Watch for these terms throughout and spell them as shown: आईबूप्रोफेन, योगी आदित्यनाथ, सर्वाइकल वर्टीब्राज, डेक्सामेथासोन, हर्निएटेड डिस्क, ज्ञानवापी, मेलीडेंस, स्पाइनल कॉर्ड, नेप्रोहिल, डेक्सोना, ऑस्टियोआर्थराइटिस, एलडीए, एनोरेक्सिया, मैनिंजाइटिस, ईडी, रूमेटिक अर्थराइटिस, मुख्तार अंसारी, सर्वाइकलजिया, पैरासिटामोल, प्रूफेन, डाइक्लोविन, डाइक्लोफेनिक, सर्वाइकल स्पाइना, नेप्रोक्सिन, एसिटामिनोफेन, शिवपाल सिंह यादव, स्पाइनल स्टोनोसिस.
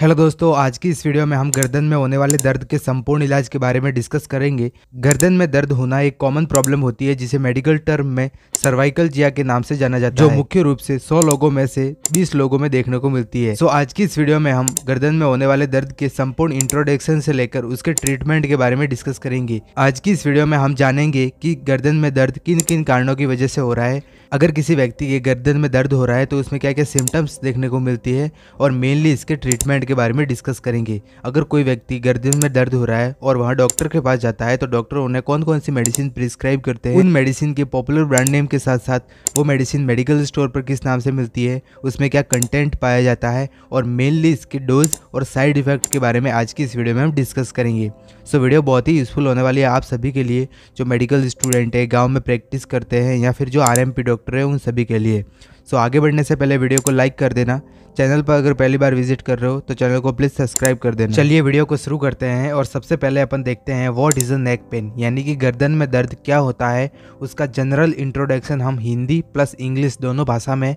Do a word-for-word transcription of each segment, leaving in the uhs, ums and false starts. Hello दोस्तों, आज की इस वीडियो में हम गर्दन में होने वाले दर्द के संपूर्ण इलाज के बारे में डिस्कस करेंगे। गर्दन में दर्द होना एक कॉमन प्रॉब्लम होती है जिसे मेडिकल टर्म में सर्वाइकलजिया के नाम से जाना जाता है, जो मुख्य रूप से सौ लोगों में से बीस लोगों में देखने को मिलती है। सो आज की इस वीडियो में हम गर्दन में होने वाले दर्द के संपूर्ण इंट्रोडक्शन से लेकर उसके ट्रीटमेंट के बारे में डिस्कस करेंगे। आज की इस वीडियो में हम जानेंगे कि गर्दन में दर्द किन किन कारणों की वजह से हो रहा है, अगर किसी व्यक्ति के गर्दन में दर्द हो रहा है तो उसमें क्या क्या सिम्टम्स देखने को मिलती है, और मेनली इसके ट्रीटमेंट के बारे में डिस्कस करेंगे। अगर कोई व्यक्ति गर्दन में दर्द हो रहा है और वहाँ डॉक्टर के पास जाता है तो डॉक्टर उन्हें कौन कौन सी मेडिसिन प्रिस्क्राइब करते हैं, उन मेडिसिन के पॉपुलर ब्रांड नेम के साथ साथ वो मेडिसिन मेडिकल स्टोर पर किस नाम से मिलती है, उसमें क्या कंटेंट पाया जाता है, और मेनली इसके डोज और साइड इफेक्ट के बारे में आज की इस वीडियो में हम डिस्कस करेंगे। सो वीडियो बहुत ही यूजफुल होने वाली है आप सभी के लिए, जो मेडिकल स्टूडेंट है, गाँव में प्रैक्टिस करते हैं, या फिर जो आर एम पी डॉक्टर है, उन सभी के लिए। सो आगे बढ़ने से पहले वीडियो को लाइक कर देना, चैनल पर अगर पहली बार विजिट कर रहे हो तो चैनल को प्लीज सब्सक्राइब कर देना। चलिए वीडियो को शुरू करते हैं, और सबसे पहले अपन देखते हैं what is a neck pain, यानी कि गर्दन में दर्द क्या होता है उसका जनरल इंट्रोडक्शन हम हिंदी प्लस इंग्लिश दोनों भाषा में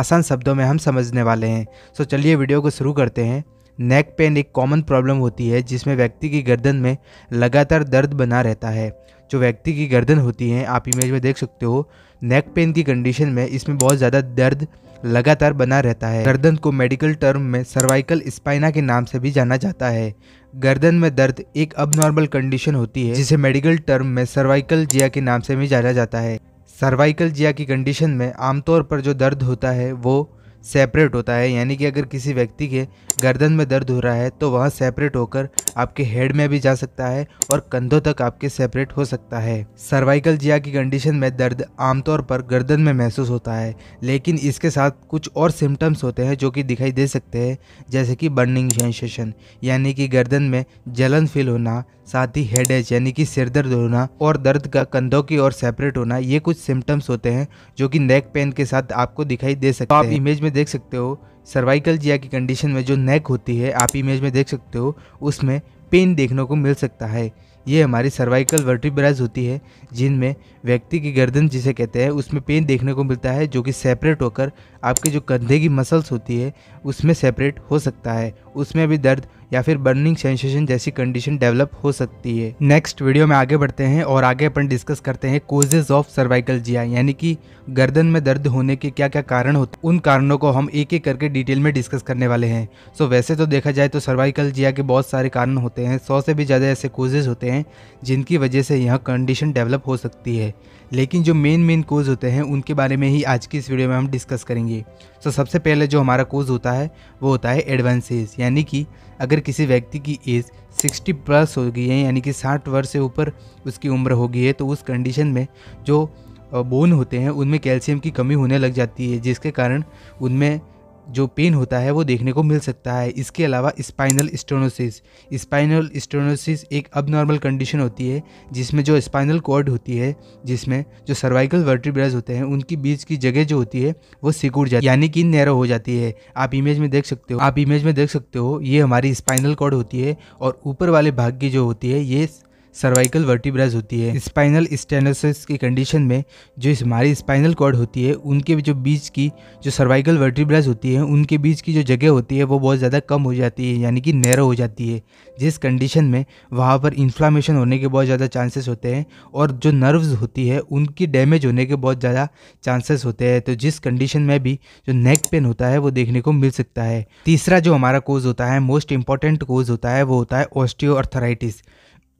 आसान शब्दों में हम समझने वाले हैं। सो चलिए वीडियो को शुरू करते हैं। नेक पेन एक कॉमन प्रॉब्लम होती है जिसमें व्यक्ति की गर्दन में लगातार दर्द बना रहता है। जो व्यक्ति की गर्दन होती है, आप इमेज में देख सकते हो, नेक पेन की कंडीशन में इसमें बहुत ज़्यादा दर्द लगातार बना रहता है। गर्दन को मेडिकल टर्म में सर्वाइकल स्पाइना के नाम से भी जाना जाता है। गर्दन में दर्द एक अबनॉर्मल कंडीशन होती है जिसे मेडिकल टर्म में सर्वाइकलजिया के नाम से भी जाना जाता है। सर्वाइकलजिया की कंडीशन में आमतौर पर जो दर्द होता है वो सेपरेट होता है, यानी कि अगर किसी व्यक्ति के गर्दन में दर्द हो रहा है तो वह सेपरेट होकर आपके हेड में भी जा सकता है और कंधों तक आपके सेपरेट हो सकता है। सर्वाइकलजिया की कंडीशन में दर्द आमतौर पर गर्दन में महसूस होता है, लेकिन इसके साथ कुछ और सिम्टम्स होते हैं जो कि दिखाई दे सकते हैं, जैसे कि बर्निंग सेंसेशन, यानी कि गर्दन में जलन फील होना, साथ ही हेडेच यानी कि सिर दर्द होना, और दर्द का कंधों की ओर सेपरेट होना। ये कुछ सिम्टम्स होते हैं जो कि नेक पेन के साथ आपको दिखाई दे सकते हैं। आप इमेज में देख सकते हो सर्वाइकलजिया की कंडीशन में जो नेक होती है, आप इमेज में देख सकते हो, उसमें पेन देखने को मिल सकता है। ये हमारी सर्वाइकल वर्टीब्राज होती है जिनमें व्यक्ति की गर्दन जिसे कहते हैं उसमें पेन देखने को मिलता है, जो कि सेपरेट होकर आपके जो कंधे की मसल्स होती है उसमें सेपरेट हो सकता है। उसमें भी दर्द या फिर बर्निंग सेंसेशन जैसी कंडीशन डेवलप हो सकती है। नेक्स्ट वीडियो में आगे बढ़ते हैं और आगे अपन डिस्कस करते हैं कोजेज ऑफ सर्वाइकलजिया, यानी कि गर्दन में दर्द होने के क्या क्या कारण होते हैं। उन कारणों को हम एक एक करके डिटेल में डिस्कस करने वाले हैं। सो वैसे तो देखा जाए तो सर्वाइकलजिया के बहुत सारे कारण होते हैं, सौ से भी ज़्यादा ऐसे कोजेज होते हैं जिनकी वजह से यह कंडीशन डेवलप हो सकती है, लेकिन जो मेन मेन कोज होते हैं उनके बारे में ही आज की इस वीडियो में हम डिस्कस करेंगे। सो सबसे पहले जो हमारा कोज होता है वो होता है एडवांस एज, यानी कि अगर किसी व्यक्ति की एज साठ प्लस हो गई है, यानी कि साठ वर्ष से ऊपर उसकी उम्र हो गई है, तो उस कंडीशन में जो बोन होते हैं उनमें कैल्शियम की कमी होने लग जाती है, जिसके कारण उनमें जो पेन होता है वो देखने को मिल सकता है। इसके अलावा स्पाइनल स्टोनोसिस, स्पाइनल स्टोनोसिस एक अबनॉर्मल कंडीशन होती है जिसमें जो स्पाइनल कॉर्ड होती है, जिसमें जो सर्वाइकल वर्टीब्राज होते हैं उनकी बीच की जगह जो होती है वो सिकुड़ जाती है, यानी कि नैरो हो जाती है। आप इमेज में देख सकते हो, आप इमेज में देख सकते हो, ये हमारी स्पाइनल कॉर्ड होती है और ऊपर वाले भाग की जो होती है ये सर्वाइकल वर्टीब्राज होती है। स्पाइनल स्टेनोसिस की कंडीशन में जो हमारी स्पाइनल कॉर्ड होती है उनके जो बीच की जो सर्वाइकल वर्टीब्राज होती है उनके बीच की जो जगह होती है वो बहुत ज़्यादा कम हो जाती है, यानी कि नैरो हो जाती है, जिस कंडीशन में वहाँ पर इन्फ्लामेशन होने के बहुत ज़्यादा चांसेस होते हैं और जो नर्व्स होती है उनकी डैमेज होने के बहुत ज़्यादा चांसेस होते हैं। तो जिस कंडीशन में भी जो नेक पेन होता है वो देखने को मिल सकता है। तीसरा जो हमारा कोज होता है, मोस्ट इंपॉर्टेंट कोज होता है, वो होता है ऑस्टियोआर्थराइटिस।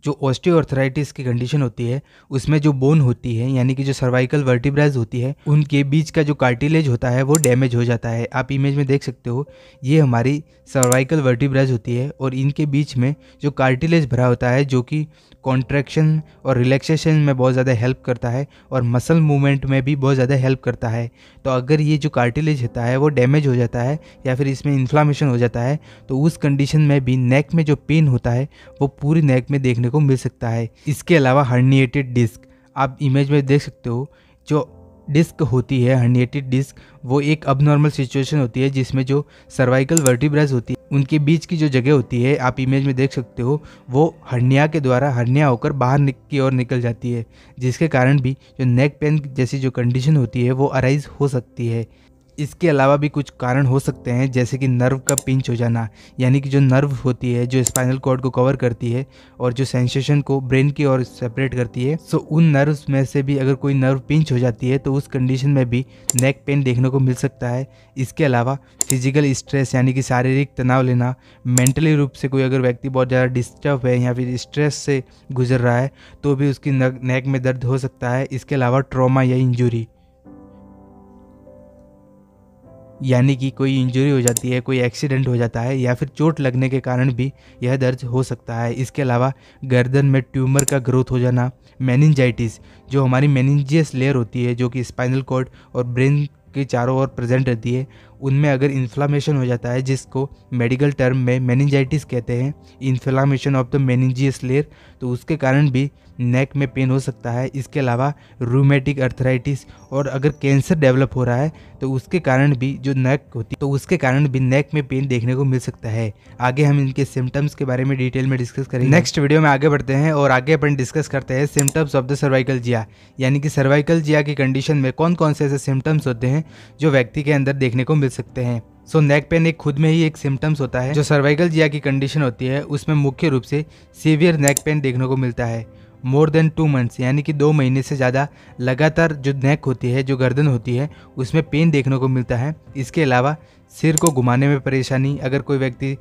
जो ऑस्टियोआर्थराइटिस की कंडीशन होती है उसमें जो बोन होती है, यानी कि जो सर्वाइकल वर्टिब्राज होती है, उनके बीच का जो कार्टिलेज होता है वो डैमेज हो जाता है। आप इमेज में देख सकते हो, ये हमारी सर्वाइकल वर्टिब्राज होती है और इनके बीच में जो कार्टिलेज भरा होता है जो कि कॉन्ट्रैक्शन और रिलैक्सेशन में बहुत ज़्यादा हेल्प करता है और मसल मूवमेंट में भी बहुत ज़्यादा हेल्प करता है। तो अगर ये जो कार्टिलेज होता है वो डैमेज हो जाता है या फिर इसमें इन्फ्लामेशन हो जाता है तो उस कंडीशन में भी नेक में जो पेन होता है वो पूरी नेक में देखने को मिल सकता है। इसके अलावा हर्निएटेड डिस्क, आप इमेज में देख सकते हो, जो डिस्क होती है हर्निएटेड डिस्क वो एक अबनॉर्मल सिचुएशन होती है जिसमें जो सर्वाइकल वर्टिब्राज होती है उनके बीच की जो जगह होती है, आप इमेज में देख सकते हो, वो हर्निया के द्वारा हर्निया होकर बाहर की ओर निकल जाती है, जिसके कारण भी जो नेक पेन जैसी जो कंडीशन होती है वो अराइज हो सकती है। इसके अलावा भी कुछ कारण हो सकते हैं, जैसे कि नर्व का पिंच हो जाना, यानी कि जो नर्व होती है जो स्पाइनल कॉर्ड को कवर करती है और जो सेंसेशन को ब्रेन की ओर सेपरेट करती है, सो उन नर्व्स में से भी अगर कोई नर्व पिंच हो जाती है तो उस कंडीशन में भी नेक पेन देखने को मिल सकता है। इसके अलावा फिजिकल स्ट्रेस यानी कि शारीरिक तनाव लेना, मेंटली रूप से कोई अगर व्यक्ति बहुत ज़्यादा डिस्टर्ब है या फिर स्ट्रेस से गुजर रहा है तो भी उसकी नेक में दर्द हो सकता है। इसके अलावा ट्रॉमा या इंजरी, यानी कि कोई इंजरी हो जाती है, कोई एक्सीडेंट हो जाता है या फिर चोट लगने के कारण भी यह दर्द हो सकता है। इसके अलावा गर्दन में ट्यूमर का ग्रोथ हो जाना, मैनिंजाइटिस, जो हमारी मैनिंजियस लेयर होती है जो कि स्पाइनल कॉर्ड और ब्रेन के चारों ओर प्रेजेंट रहती है, उनमें अगर इन्फ्लामेशन हो जाता है जिसको मेडिकल टर्म में मैनिंजाइटिस कहते हैं, inflammation of the meninges layer, तो उसके कारण भी नेक में पेन हो सकता है। इसके अलावा रूमेटिक अर्थराइटिस, और अगर कैंसर डेवलप हो रहा है तो उसके कारण भी जो नेक होती तो उसके कारण भी नेक में पेन देखने को मिल सकता है। आगे हम इनके सिम्टम्स के बारे में डिटेल में डिस्कस करेंगे। नेक्स्ट वीडियो में आगे बढ़ते हैं और आगे अपन डिस्कस करते हैं सिम्टम्स ऑफ द सर्वाइकलजिया, यानी कि सर्वाइकलजिया की कंडीशन में कौन कौन से ऐसे सिम्टम्स होते हैं जो व्यक्ति के अंदर देखने को मिल सकते हैं। सो नेक पेन एक खुद में ही एक सिम्टम्स होता है। जो सर्वाइकलजिया की कंडीशन होती है उसमें मुख्य रूप से सीवियर नेक पेन देखने को मिलता है। मोर देन टू मंथ्स यानी कि दो महीने से ज़्यादा लगातार जो नेक होती है, जो गर्दन होती है, उसमें पेन देखने को मिलता है। इसके अलावा सिर को घुमाने में परेशानी, अगर कोई व्यक्ति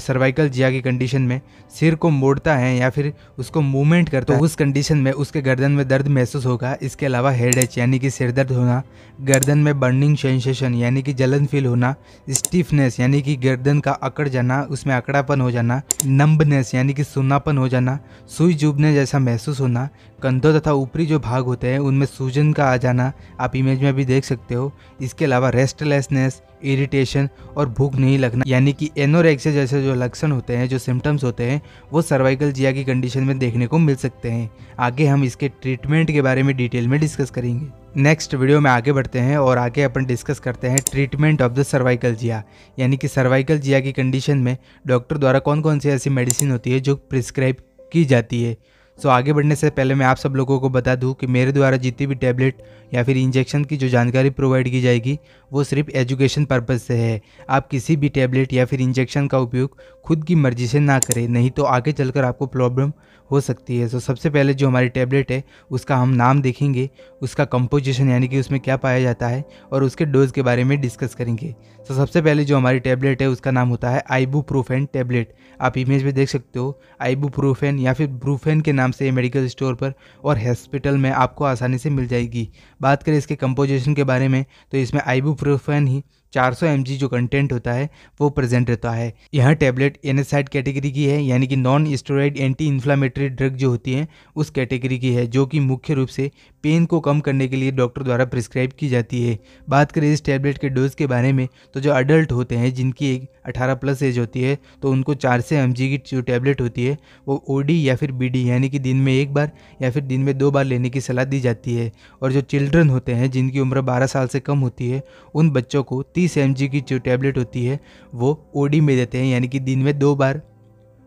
सर्वाइकलजिया की कंडीशन में सिर को मोड़ता है या फिर उसको मूवमेंट करता है तो उस कंडीशन में उसके गर्दन में दर्द महसूस होगा। इसके अलावा हेडेच यानी कि सिर दर्द होना, गर्दन में बर्निंग सेंसेशन यानी कि जलन फील होना, स्टिफनेस यानी कि गर्दन का अकड़ जाना, उसमें अकड़ापन हो जाना, नंबनेस यानी कि सूनापन हो जाना, सुई चुभने जैसा महसूस होना, कंधों तथा ऊपरी जो भाग होते हैं उनमें सूजन का आ जाना, आप इमेज में भी देख सकते हो। इसके अलावा रेस्टलेसनेस, इरिटेशन और भूख नहीं लगना, यानी कि एनोरेक्सिया जैसे जो लक्षण होते हैं, जो सिम्टम्स होते हैं, वो सर्वाइकलजिया की कंडीशन में देखने को मिल सकते हैं। आगे हम इसके ट्रीटमेंट के बारे में डिटेल में डिस्कस करेंगे। नेक्स्ट वीडियो में आगे बढ़ते हैं और आगे अपन डिस्कस करते हैं ट्रीटमेंट ऑफ द सर्वाइकलजिया, यानी कि सर्वाइकलजिया की कंडीशन में डॉक्टर द्वारा कौन कौन सी ऐसी मेडिसिन होती है जो प्रिस्क्राइब की जाती है। सो so, आगे बढ़ने से पहले मैं आप सब लोगों को बता दूं कि मेरे द्वारा जितनी भी टैबलेट या फिर इंजेक्शन की जो जानकारी प्रोवाइड की जाएगी वो सिर्फ एजुकेशन पर्पज़ से है। आप किसी भी टैबलेट या फिर इंजेक्शन का उपयोग खुद की मर्जी से ना करें, नहीं तो आगे चलकर आपको प्रॉब्लम हो सकती है। सो so, सबसे पहले जो हमारी टैबलेट है उसका हम नाम देखेंगे, उसका कंपोजिशन यानी कि उसमें क्या पाया जाता है, और उसके डोज़ के बारे में डिस्कस करेंगे। सो so, सबसे पहले जो हमारी टैबलेट है उसका नाम होता है आईबूप्रोफेन टैबलेट, आप इमेज में देख सकते हो। आईबूप्रोफेन या फिर प्रूफेन के से ये मेडिकल स्टोर पर और हॉस्पिटल में आपको आसानी से मिल जाएगी। बात करें इसके कंपोजिशन के बारे में तो इसमें आइबूप्रोफेन ही चार सौ एम जी जो कंटेंट होता है वो प्रेजेंट रहता है। यह टैबलेट एनेसाइड कैटेगरी की है, यानी कि non steroid anti inflammatory drug जो होती है उस कैटेगरी की है, जो कि मुख्य रूप से पेन को कम करने के लिए डॉक्टर द्वारा प्रिस्क्राइब की जाती है। बात करें इस टैबलेट के डोज के बारे में तो जो अडल्ट होते हैं जिनकी एक अठारह प्लस एज होती है तो उनको चार सौ एम जी की जो टैबलेट होती है वो ओ डी या फिर बी डी यानी कि दिन में एक बार या फिर दिन में दो बार लेने की सलाह दी जाती है। और जो चिल्ड्रन होते हैं जिनकी उम्र बारह साल से कम होती है उन बच्चों को तीस एम जी की जो टैबलेट होती है वो ओडी में देते हैं, यानी कि दिन में दो बार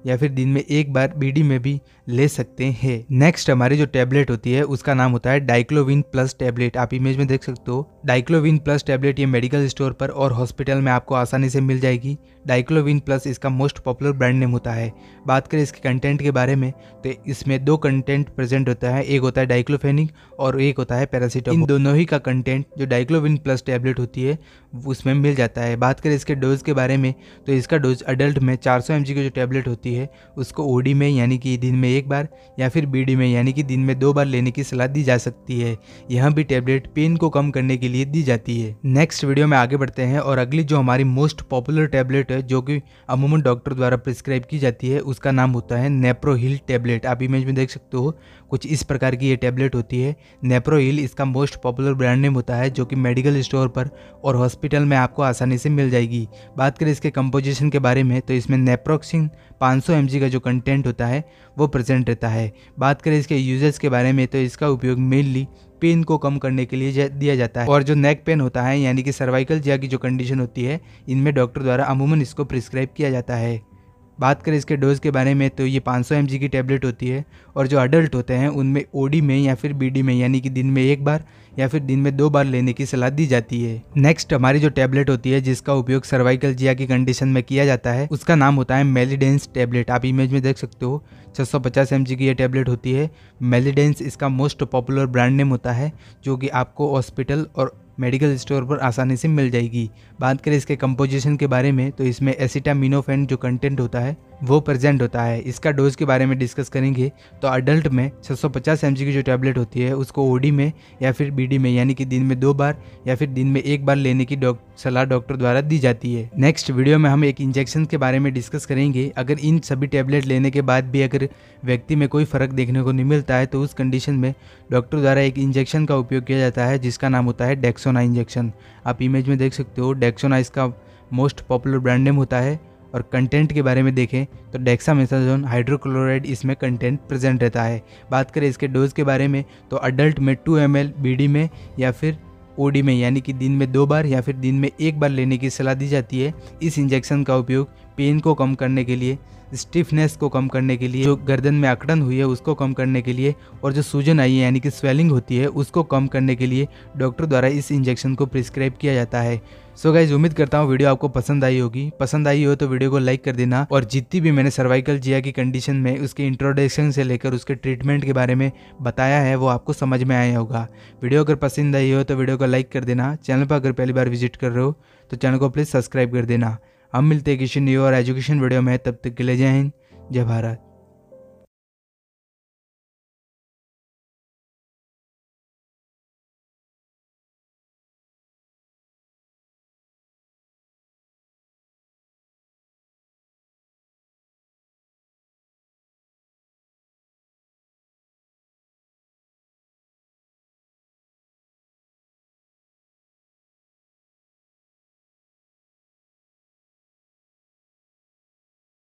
या फिर दिन में एक बार, बीडी में भी ले सकते हैं। नेक्स्ट हमारी जो टैबलेट होती है उसका नाम होता है डाइक्लोविन प्लस टैबलेट, आप इमेज में देख सकते हो। डाइक्लोविन प्लस टैबलेट ये मेडिकल स्टोर पर और हॉस्पिटल में आपको आसानी से मिल जाएगी। डाइक्लोविन प्लस इसका मोस्ट पॉपुलर ब्रांड नेम होता है। बात करें इसके कंटेंट के बारे में तो इसमें दो कंटेंट प्रेजेंट होता है, एक होता है डाइक्लोफेनिक और एक होता है पैरासिटामोल। इन दोनों ही का कंटेंट जो डाइक्लोविन प्लस टैबलेट होती है उसमें मिल जाता है। बात करें इसके डोज के बारे में तो इसका डोज अडल्ट में चार सौ एम जी की जो टैबलेट होती है उसको ओ डी में यानी कि दिन में एक बार या फिर बी डी में यानी कि दिन में दो बार लेने की सलाह दी जा सकती है। यह भी टैबलेट पेन को कम करने के लिए दी जाती है। नेक्स्ट वीडियो में आगे बढ़ते हैं और अगली जो हमारी मोस्ट पॉपुलर टैबलेट है जो कि अमूमन डॉक्टर द्वारा प्रिस्क्राइब की जाती है उसका नाम होता है नेप्रोहिल टैबलेट, आप इमेज में देख सकते हो। कुछ इस प्रकार की ये टैबलेट होती है। नेप्रोहिल इसका मोस्ट पॉपुलर ब्रांड नेम होता है जो कि मेडिकल स्टोर पर और हॉस्पिटल में आपको आसानी से मिल जाएगी। बात करें इसके कंपोजिशन के बारे में तो इसमें नेप्रोक्सिन पाँच सौ एम जी का जो कंटेंट होता है वो प्रेजेंट रहता है। बात करें इसके यूजेस के बारे में तो इसका उपयोग मेनली पेन को कम करने के लिए दिया जाता है। और जो नेक पेन होता है यानी कि सर्वाइकलजिया की जो कंडीशन होती है इनमें डॉक्टर द्वारा अमूमन इसको प्रिस्क्राइब किया जाता है। बात करें इसके डोज़ के बारे में तो ये पाँच सौ एम जी की टैबलेट होती है और जो अडल्ट होते हैं उनमें ओडी में या फिर बीडी में यानी कि दिन में एक बार या फिर दिन में दो बार लेने की सलाह दी जाती है। नेक्स्ट हमारी जो टैबलेट होती है जिसका उपयोग सर्वाइकलजिया की कंडीशन में किया जाता है उसका नाम होता है मेलीडेंस टैबलेट। आप इमेज में देख सकते हो छह सौ पचास एम जी की ये टैबलेट होती है। मेलीडेंस इसका मोस्ट पॉपुलर ब्रांड नेम होता है जो कि आपको हॉस्पिटल और मेडिकल स्टोर पर आसानी से मिल जाएगी। बात करें इसके कंपोजिशन के बारे में तो इसमें एसिटामिनोफेन जो कंटेंट होता है वो प्रेजेंट होता है। इसका डोज के बारे में डिस्कस करेंगे तो अडल्ट में छह सौ पचास एम जी की जो टैबलेट होती है उसको ओडी में या फिर बीडी में यानी कि दिन में दो बार या फिर दिन में एक बार लेने की सलाह डॉक्टर द्वारा दी जाती है। नेक्स्ट वीडियो में हम एक इंजेक्शन के बारे में डिस्कस करेंगे। अगर इन सभी टैबलेट लेने के बाद भी अगर व्यक्ति में कोई फर्क देखने को नहीं मिलता है तो उस कंडीशन में डॉक्टर द्वारा एक इंजेक्शन का उपयोग किया जाता है जिसका नाम होता है डेक्सोना इंजेक्शन। आप इमेज में देख सकते हो डेक्सोना इसका मोस्ट पॉपुलर ब्रांड नेम होता है। और कंटेंट के बारे में देखें तो डेक्सामेथासोन हाइड्रोक्लोराइड इसमें कंटेंट प्रेजेंट रहता है। बात करें इसके डोज के बारे में तो अडल्ट में टू एम एल, बीडी में या फिर ओडी में यानी कि दिन में दो बार या फिर दिन में एक बार लेने की सलाह दी जाती है। इस इंजेक्शन का उपयोग पेन को कम करने के लिए, स्टिफनेस को कम करने के लिए, जो गर्दन में अकड़न हुई है उसको कम करने के लिए और जो सूजन आई है यानी कि स्वेलिंग होती है उसको कम करने के लिए डॉक्टर द्वारा इस इंजेक्शन को प्रिस्क्राइब किया जाता है। सो गाइज उम्मीद करता हूँ वीडियो आपको पसंद आई होगी। पसंद आई हो तो वीडियो को लाइक कर देना और जितनी भी मैंने सर्वाइकलजिया की कंडीशन में उसके इंट्रोडक्शन से लेकर उसके ट्रीटमेंट के बारे में बताया है वो आपको समझ में आया होगा। वीडियो अगर पसंद आई हो तो वीडियो को लाइक कर देना। चैनल पर अगर पहली बार विजिट कर रहे हो तो चैनल को प्लीज़ सब्सक्राइब कर देना। हम मिलते हैं किसी न्यू और एजुकेशन वीडियो में, तब तक के लिए जय हिंद, जय भारत।